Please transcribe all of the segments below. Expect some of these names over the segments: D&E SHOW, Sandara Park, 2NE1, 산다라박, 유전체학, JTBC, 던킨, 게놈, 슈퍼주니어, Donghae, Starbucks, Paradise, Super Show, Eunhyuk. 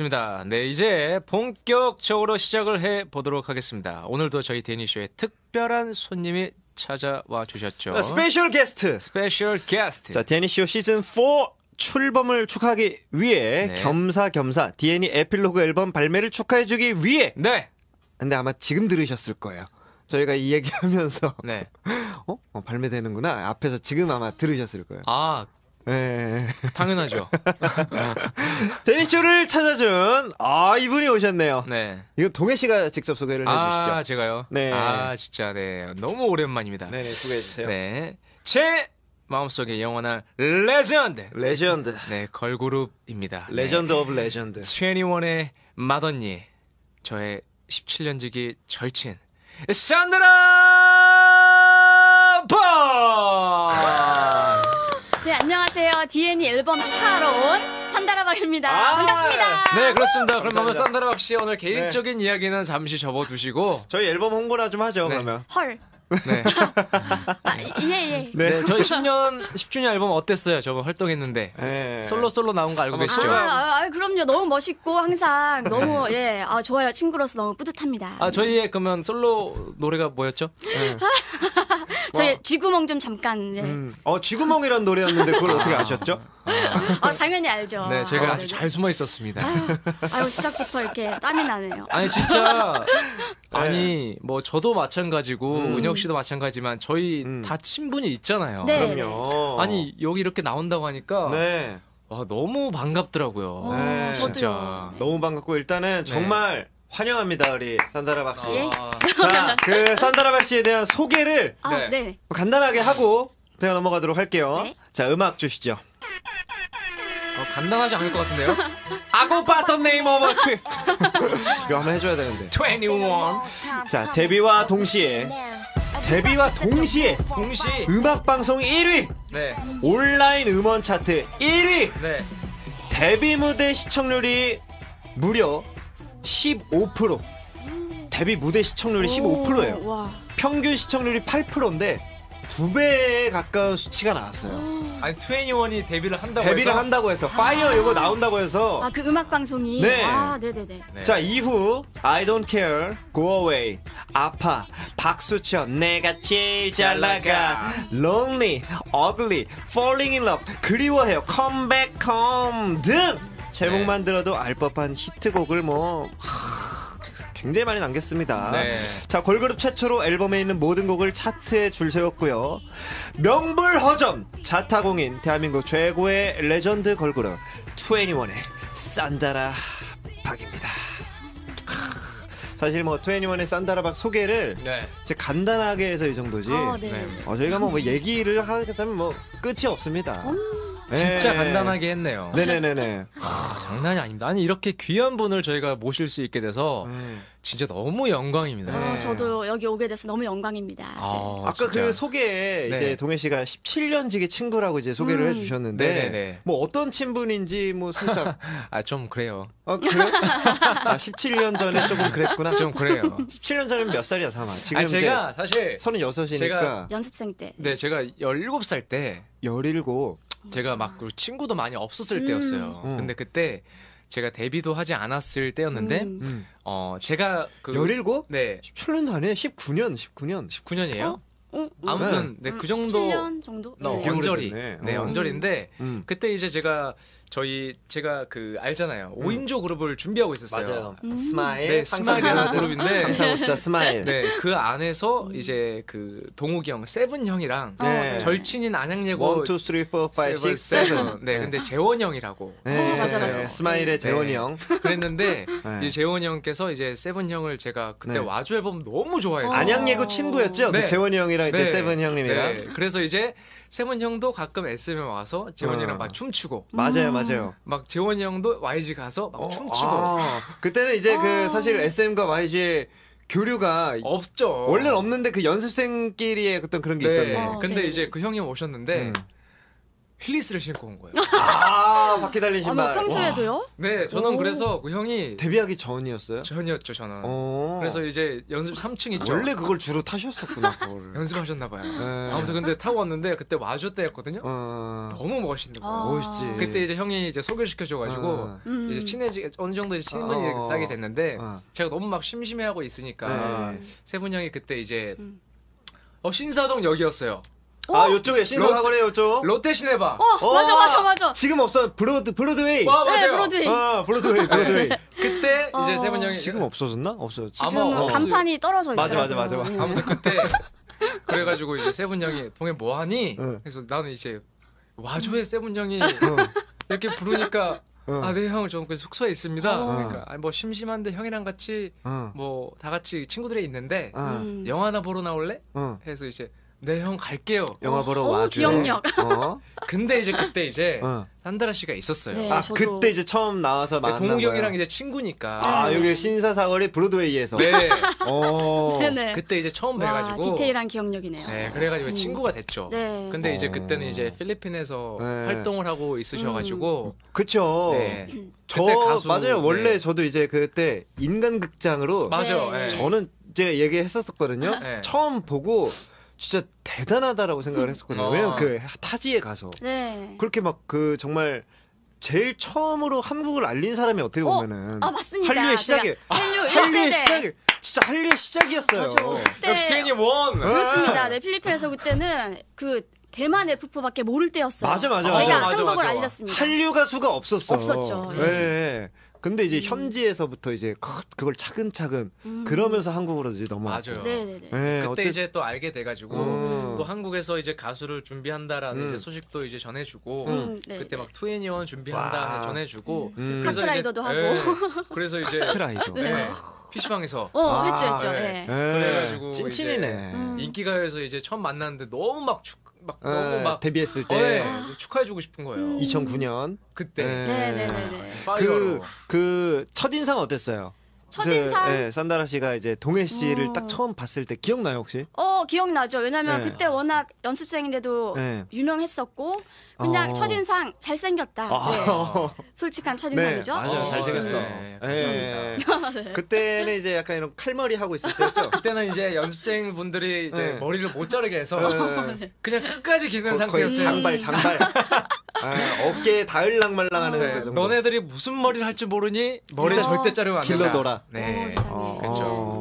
좋습니다. 네, 이제 본격적으로 시작을 해보도록 하겠습니다. 오늘도 저희 D&E SHOW에 특별한 손님이 찾아와 주셨죠. 스페셜 게스트! 스페셜 게스트! 자, D&E SHOW 시즌 4 출범을 축하하기 위해 네. 겸사겸사 D&E 에필로그 앨범 발매를 축하해주기 위해 네! 근데 아마 지금 들으셨을 거예요. 저희가 이 얘기하면서 네. 발매되는구나. 앞에서 지금 아마 들으셨을 거예요. 아, 네. 당연하죠. D&E SHOW를 찾아준 이분이 오셨네요. 네. 이거 동해 씨가 직접 소개를 해주시죠. 아, 제가요? 네. 아, 진짜 네. 너무 오랜만입니다. 네네, 소개해주세요. 네. 제 마음속에 영원한 레전드. 네, 걸그룹입니다. 레전드 네. 오브 레전드. 2NE1의 맏언니. 저의 17년지기 절친. 산다라 파! 네, 안녕하세요. D&E 앨범 축하하러 온 산다라박입니다. 반갑습니다. 네, 그렇습니다. 그러면 산다라박 씨 오늘 개인적인 네. 이야기는 잠시 접어두시고 저희 앨범 홍보나 좀 하죠. 네. 그러면 헐. 네. 예. 네. 네, 저희 10주년 앨범 어땠어요? 저번 활동했는데 네. 솔로 나온 거 알고 계시죠? 그럼요. 너무 멋있고 항상 너무 예, 좋아요. 친구로서 너무 뿌듯합니다. 아, 저희의 그러면 솔로 노래가 뭐였죠? 네. 저희 쥐구멍 좀 잠깐. 예. 쥐구멍이란 노래였는데 그걸 어떻게 아셨죠? 당연히 알죠. 네, 제가 아주 잘 숨어 있었습니다. 아유, 시작부터 이렇게 땀이 나네요. 아니 진짜. 아니 뭐 저도 마찬가지고 은혁 씨도 마찬가지지만 저희 다 친분이 있잖아요. 네. 그럼요. 아니 여기 이렇게 나온다고 하니까. 네. 와, 너무 반갑더라고요. 네. 진짜. 너무 반갑고 일단은 정말. 네. 환영합니다, 우리 산다라박 씨. 자, 그 산다라박 씨에 대한 소개를 네. 간단하게 하고 대화 넘어가도록 할게요. 네? 자, 음악 주시죠. 간단하지 않을 것 같은데요? 아고파 더 네임 오브 트 이거 한번 해줘야 되는데. 2NE1. 자, 데뷔와 동시에 음악 방송 1위. 네. 온라인 음원 차트 1위. 네. 데뷔 무대 시청률이 무려 15%. 데뷔 무대 시청률이 15%예요. 와. 평균 시청률이 8%인데 2배에 가까운 수치가 나왔어요. 아니 2NE1이 데뷔를 한다고 해서 파이어 이거 나온다고 해서 그 음악 방송이 네. 네네네. 자, 이후 I don't care, go away, 아파, 박수쳐, 내가 제일 잘 나가, lonely, ugly, falling in love, 그리워해요, come back home 등 제목만 들어도 알 법한 히트곡을 굉장히 많이 남겼습니다. 네. 자, 걸그룹 최초로 앨범에 있는 모든 곡을 차트에 줄 세웠고요. 명불허전 자타공인 대한민국 최고의 레전드 걸그룹 2NE1의 산다라 박입니다. 사실 2NE1의 산다라박 소개를 이제 간단하게 해서 이 정도지. 저희가 얘기를 하겠다면 끝이 없습니다. 진짜 간단하게 했네요. 네네네네. 장난이 아닙니다. 아니 이렇게 귀한 분을 저희가 모실 수 있게 돼서 진짜 너무 영광입니다. 저도 여기 오게 돼서 너무 영광입니다. 아까 그 소개에 이제 동해 씨가 17년지기 친구라고 이제 소개를 해주셨는데 네네네. 어떤 친분인지 살짝 좀 그래요. 그래요? 17년 전에 조금 그랬구나. 좀 그래요. 17년 전에는 몇 살이야, 사마? 지금 제가 사실 36이니까 제가 연습생 때. 네, 제가 17살 때. 17. 제가 그 친구도 많이 없었을 때였어요. 근데 그때 제가 데뷔도 하지 않았을 때였는데 제가 17? 네. 17년도 아니에요? 19년이에요? 아무튼 네, 그 정도 17년 정도? 네. 언저리인데 그때 이제 제가 알잖아요. 5인조 그룹을 준비하고 있었어요. 맞아요. 스마일. 네, 스마일이라는 그룹인데 항상 웃자 스마일. 네, 그 안에서 이제 그 동욱이 형, 세븐 형이랑 절친인 안양예고 1, 2, 3, 4, 5, 6, 7. 네, 근데 재원 형이라고 있었어요. 스마일의 재원이 형. 그랬는데 이 재원 형께서 이제 세븐 형을 제가 그때 와주 앨범 너무 좋아해서 안양예고 친구였죠. 네. 그 재원이 형이랑 이제 세븐 형님이랑. 네. 그래서 이제 세븐 형도 가끔 SM에 와서 재원이랑 막 춤추고. 맞아요. 막 재원이 형도 YG 가서 막 춤추고. 그때는 이제 사실 SM과 YG의 교류가 없죠. 원래는 없는데 연습생끼리의 어떤 그런 게 있었네. 근데 이제 그 형이 오셨는데 힐리스를 신고 온 거예요. 아, 바퀴 달린 신발. 평소에도요? 네, 저는 그래서 그 형이 데뷔하기 전이었어요? 전이었죠, 저는. 그래서 이제 연습 3층 있죠. 원래 그걸 주로 타셨었구나, 그걸. 연습하셨나봐요. 네. 아무튼 근데 타고 왔는데 그때 와줬대였거든요. 너무 멋있는 거예요. 멋있지. 그때 이제 형이 이제 소개시켜줘가지고 이제 친해지게 어느 정도 친분이 쌓게 됐는데 제가 너무 막 심심해하고 있으니까 세분 형이 그때 이제 신사동 역이었어요. 아, 요쪽에 신사거리에 요쪽. 롯데시네바. 맞아. 지금 없어. 브로드웨이. 와, 맞아요. 네, 브로드웨이. 브로드웨이. 그때 이제 세븐 형이 지금 없어졌나? 없어졌지. 아마 간판이 떨어져 있어요. 맞아. 아무튼 그때 그래가지고 이제 세븐 형이 동해 뭐하니? 그래서 나는 이제 와줘에 세븐 형이 이렇게 부르니까. 아, 네, 형, 저 숙소에 있습니다. 그러니까 아니, 뭐 심심한데 형이랑 같이 뭐 다 같이 친구들이 있는데 영화나 보러 나올래? 해서 이제. 네, 형 갈게요. 영화 보러 와줘. 기억력. 근데 이제 그때 이제 산다라 씨가 있었어요. 네, 아, 저도. 그때 이제 처음 나와서 만난 동욱이 형이랑 이제 친구니까. 아, 여기 신사사거리 브로드웨이에서. 네. 네네. 그때 이제 처음 뵈가지고. 디테일한 기억력이네요. 네, 그래가지고 친구가 됐죠. 네. 근데 이제 그때는 이제 필리핀에서 활동을 하고 있으셔가지고. 그쵸. 네. 그때 가수. 맞아요. 원래 저도 이제 그때 인간극장으로. 맞아요. 네. 저는 이제 얘기했었거든요. 네. 처음 보고. 진짜 대단하다라고 생각을 했었거든요. 왜냐면 그 타지에 가서 그렇게 막 그 정말 제일 처음으로 한국을 알린 사람이 어떻게 보면은 한류의 시작이에요. 한류의 시작이 진짜 한류의 시작이었어요. 역시 D&E1. 그렇습니다. 네, 필리핀에서 그때는 그 대만 F4밖에 모를 때였어요. 맞아. 제가 한국을 알렸습니다. 한류 가수가 없었죠. 네. 근데 이제 현지에서부터 이제 그걸 차근차근 그러면서 한국으로 이제 넘어왔죠. 맞아요. 네네네. 네, 그때 이제 또 알게 돼가지고 또 한국에서 이제 가수를 준비한다라는 이제 소식도 이제 전해주고 그때 막 2NE1 준비한다 전해주고 그래서 카트라이더도 하고 그래서 이제 카트라이더. 네. PC방에서 했죠. 네. 그래가지고 찐친이네. 인기가요에서 이제 처음 만났는데 너무 너무 데뷔했을 때 축하해주고 싶은 거예요. 2009년 그때. 네네네. 그 첫인상 어땠어요? 첫인상. 네, 산다라 씨가 이제 동해 씨를 딱 처음 봤을 때 기억나요 혹시? 기억나죠. 왜냐면 그때 워낙 연습생인데도 유명했었고 그냥 첫인상 잘생겼다. 네. 솔직한 첫인상이죠. 네, 맞아요. 잘생겼어. 네, 감사합니다. 네. 그때는 이제 약간 이런 칼머리 하고 있을 때였죠. 그때는 이제 연습생분들이 이제 머리를 못 자르게 해서 그냥 끝까지 기는 상태였어요. 장발. 어깨에 닿을랑말랑하는 그 정도. 너네들이 무슨 머리를 할지 모르니 머리 절대 자르면 안 된다. 길러둬라. 네. 그렇죠.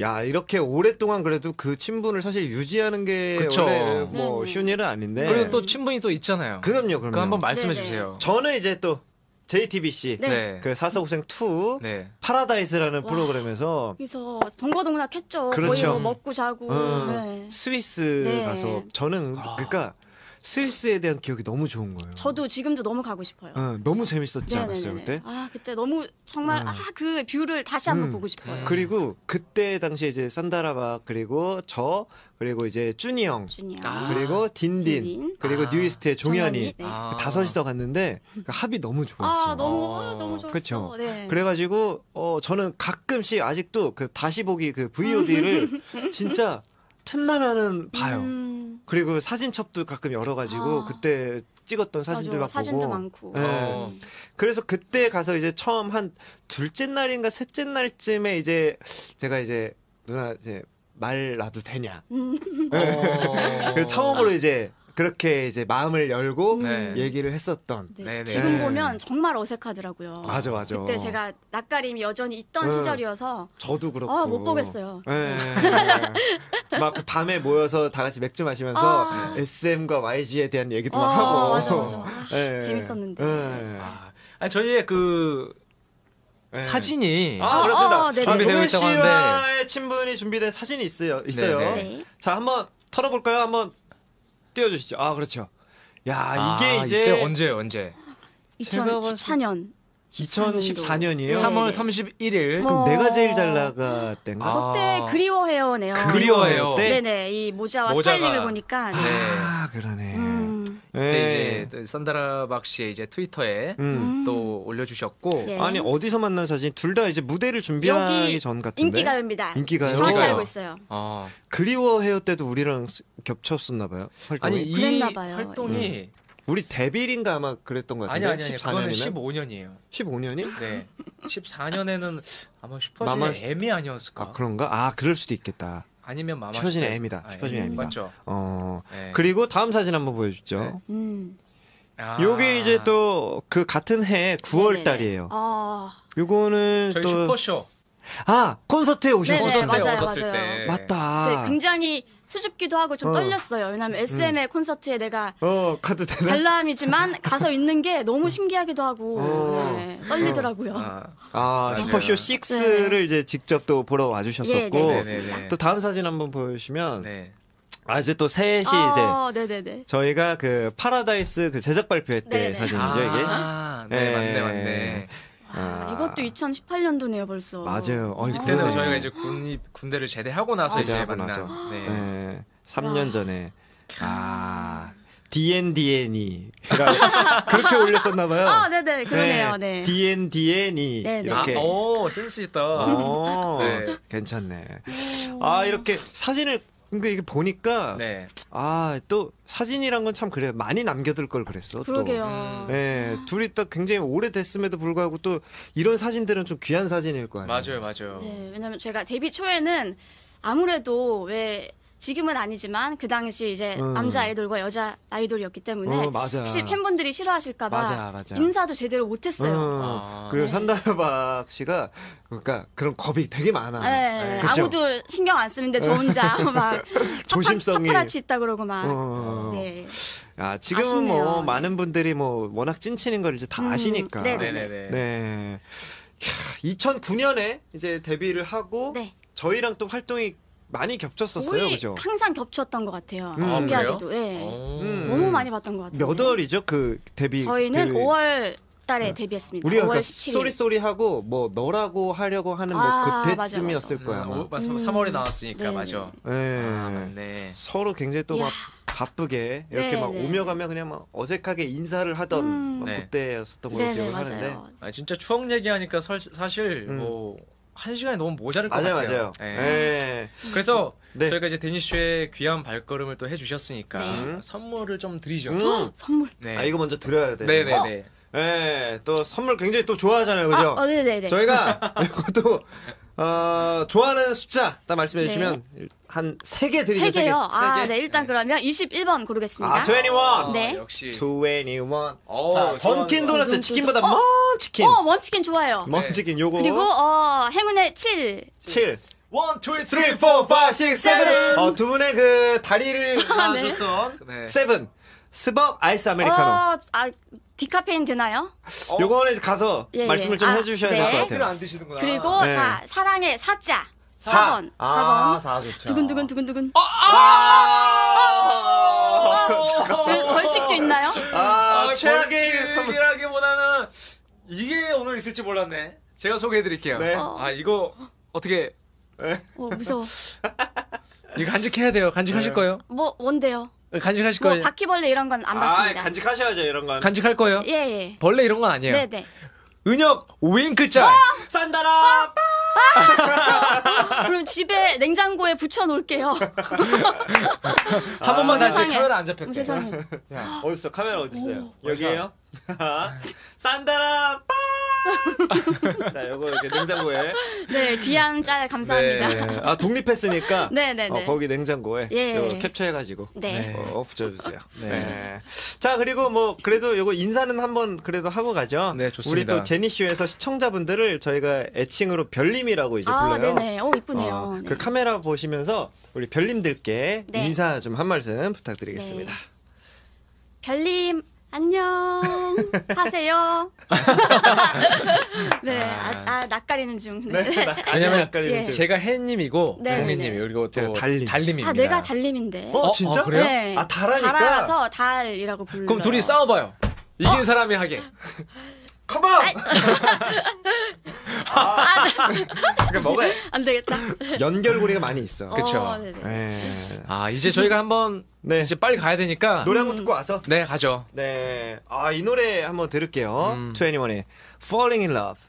야, 이렇게 오랫동안 그래도 그 친분을 사실 유지하는 게 원래 뭐 쉬운 일은 아닌데. 그리고 또 친분이 또 있잖아요. 그럼요. 그거 한번 말씀해 주세요. 저는 이제 또 JTBC 그 사서고생 2 파라다이스라는 프로그램에서 그래서 동거동락 했죠. 그렇죠. 뭐 먹고 자고. 스위스 가서 저는 그러니까 스위스에 대한 기억이 너무 좋은 거예요. 저도 지금도 너무 가고 싶어요. 너무 재밌었지 않았어요 그때? 아, 그때 너무 정말 그 뷰를 다시 한번 보고 싶어요. 그리고 그때 당시에 이제 산다라박 그리고 저 그리고 이제 쭈니 형 그리고 딘딘 그리고 뉴이스트의 종현이 다섯이서 갔는데 합이 너무 좋았어요. 아, 너무 좋았어요. 그렇죠. 네. 그래가지고 저는 가끔씩 아직도 그 다시 보기 그 VOD를 진짜 틈나면은 봐요. 그리고 사진첩도 가끔 열어가지고 그때 찍었던 사진들 막 사진도 많고. 네. 그래서 그때 가서 이제 처음 한 둘째 날인가 셋째 날쯤에 이제 제가 이제 누나 이제 말 놔도 되냐. 그래서 처음으로 이제 그렇게 이제 마음을 열고 얘기를 했었던. 네. 지금 보면 정말 어색하더라고요. 맞아. 그때 제가 낯가림이 여전히 있던 시절이어서. 저도 그렇고. 못 보겠어요. 막 밤에 모여서 다 같이 맥주 마시면서 SM과 YG에 대한 얘기도 막 하고. 맞아. 재밌었는데. 아니, 저희의 그 사진이. 그렇습니다. 준비되어 있다고 하는데. 동해 씨와의 친분이 준비된 사진이 있어요. 네. 자, 한번 털어볼까요? 한번. 띄워주시죠. 아, 그렇죠. 야, 이게 이제 언제? 2014년. 2014년이에요? 3월 31일. 그럼 내가 제일 잘 나갔던가? 그때 그리워해요네요. 그리워해요. 네네. 이 모자와 스타일링을 보니까. 아, 그러네. 그때 이제 산다라박 씨의 이제 트위터에 또 올려주셨고. 아니, 어디서 만난 사진? 둘 다 이제 무대를 준비하기 전 같은데. 인기가요입니다. 정확히 알고 있어요. 그리워해요 때도 우리랑 겹쳤었나 봐요. 활동이. 아니, 이 활동이 우리 데뷔인가 아마 그랬던 것 같은데. 아니 14년이면? 그거는 15년이에요. 15년이? 네. 14년에는 아마 슈퍼주니어 마마... M이 아니었을까? 아 그런가? 아 그럴 수도 있겠다. 아니면 마마 슈퍼주니어 M이다. 슈퍼주니어 M이다. 맞죠. 어. 네. 그리고 다음 사진 한번 보여주죠. 네. 요게 이제 또 그 같은 해 9월 달이에요. 아. 요거는 저희 또 슈퍼쇼. 아 콘서트에 오셨었죠. 맞아요. 오셨을 때. 맞다. 네, 굉장히 수줍기도 하고 좀 떨렸어요. 왜냐면 SM의 콘서트에 내가 가도 되나? 발람이지만 가서 있는 게 너무 신기하기도 하고 네, 떨리더라고요. 아 슈퍼쇼 6를 네. 이제 직접 또 보러 와주셨었고 예, 네, 또 다음 사진 한번 보여주시면 네. 아 이제 또 셋이 이제 네네네. 저희가 그 파라다이스 그 제작 발표회 때 네네. 사진이죠 이게. 아, 네, 맞네. 와, 이것도 2018년도네요 벌써. 맞아요. 그때는 그러네. 저희가 이제 군대를 제대하고 나서 이제 만나서. 네. 네. 3년 와. 전에. 아 D&E 그렇게 올렸었나봐요. 아 네네 그러네요. 네. D&E 이렇게. 아, 오 센스 있다. 오, 네. 괜찮네. 아 이렇게 사진을. 근데 이게 보니까 네. 아, 또 사진이란 건 참 그래요. 많이 남겨둘 걸 그랬어. 그러게요. 또. 네, 둘이 딱 굉장히 오래됐음에도 불구하고 또 이런 사진들은 좀 귀한 사진일 거 아니에요. 맞아요. 네, 왜냐면 제가 데뷔 초에는 아무래도 왜 지금은 아니지만 그 당시 이제 남자 아이돌과 여자 아이돌이었기 때문에 혹시 팬분들이 싫어하실까 봐 인사도 제대로 못했어요. 그리고 네. 산다르박 씨가 그러니까 그런 겁이 되게 많아. 네. 아무도 신경 안 쓰는데 저 혼자 막 조심성이 파파라치 있다 그러고 막. 네. 아, 지금은 아쉽네요. 뭐 많은 분들이 뭐 워낙 찐친인 걸 이제 다 아시니까. 네네네. 네. 2009년에 이제 데뷔를 하고 네. 저희랑 또 활동이 많이 겹쳤었어요, 그죠? 항상 겹쳤던 것 같아요. 신기하게도, 예. 너무 많이 봤던 것 같아요. 몇 월이죠, 그 데뷔? 저희는 5월달에 데뷔했습니다. 우리가 5월 17일. 쏘리 하고 뭐 너라고 하려고 하는 뭐 그때쯤이었을 거야. 3월에 나왔으니까 네네. 맞아. 네. 아, 맞네. 서로 굉장히 또 막 바쁘게 이렇게 막 오며 가며 그냥 막 어색하게 인사를 하던 그때였었던 걸로 기억을 하는데. 아 진짜 추억 얘기하니까 사실 뭐. 한 시간이 너무 모자랄 것 같아요. 네. 그래서 저희가 이제 데니쇼의 귀한 발걸음을 또 해주셨으니까 선물을 좀 드리죠. 선물. 네. 아 이거 먼저 드려야 돼. 네네네. 네. 또 선물 굉장히 또 좋아하잖아요, 그죠? 네네네. 저희가 이것도 좋아하는 숫자 딱 말씀해 주시면 한 3개 드리죠. 3개요. 아, 네. 일단 그러면 21번 고르겠습니다. 아, 2NE1. 네. 역시 2NE1. 자, 던킨 도넛 치킨보다 먼치킨. 먼치킨 좋아요. 먼치킨 요거. 그리고 행운의 7. 1, 2, 3, 4, 5, 6, 7. 두 분의 그 다리를 나눠줬던 7. 스벅 아이스 아메리카노. 디카페인 되나요? 요거는 이제 가서 말씀을 좀 해주셔야 될 것 같아요. 안 드시는구나. 그리고 자, 사랑의 4자. 4번. 아, 4번. 두근두근. 벌칙도 있나요? 아, 벌칙이라기보다는 이게 오늘 있을지 몰랐네. 제가 소개해드릴게요. 네. 아, 이거 어떻게. 무서워. 이거 간직해야 돼요. 간직하실 거예요? 뭔데요? 간직하실 거예요? 바퀴벌레 이런 건 안 봤습니다. 아, 간직하셔야죠, 이런 건. 간직할 거예요? 예. 벌레 이런 건 아니에요. 네네. 은혁 윙크짤. 산다라. 그럼 집에 냉장고에 붙여놓을게요. 한 번만 다시. 세상에. 카메라 안 잡혔대. 세상에. 자, 어딨어? 카메라 어딨어요? 여기에요? 산다라 빠. 자, 요거 이렇게 냉장고에. 네, 귀한 짤 감사합니다. 네. 아, 독립했으니까. 네네네. 거기 냉장고에 캡처해가지고 붙여주세요. 네. 자, 그리고 뭐 그래도 요거 인사는 한번 그래도 하고 가죠. 네, 좋습니다. 우리 또 제니쇼에서 시청자분들을 저희가 애칭으로 별님이라고 이제 불러요. 네네. 오, 이쁘네요. 그 카메라 보시면서 우리 별님들께 인사 좀 한 말씀 부탁드리겠습니다. 별님. 안녕 하세요. 네, 낯가리는 중. 왜냐면 낯가리는 중. 제가 해님이고 동민님 그리고 또 달님입니다. 아, 내가 달님인데. 진짜? 그래요? 네. 아, 달하니까. 달아서 달이라고 불러요. 그럼 둘이 싸워봐요. 이긴 사람이 하게. 컴온. 그러니까 먹어야. 안 되겠다. 연결고리가 많이 있어. 그렇죠. 아 이제 저희가 한번 이제 빨리 가야 되니까 노래 한번 듣고 와서 가죠. 네. 아 이 노래 한번 들을게요. 2NE1의 Falling in Love.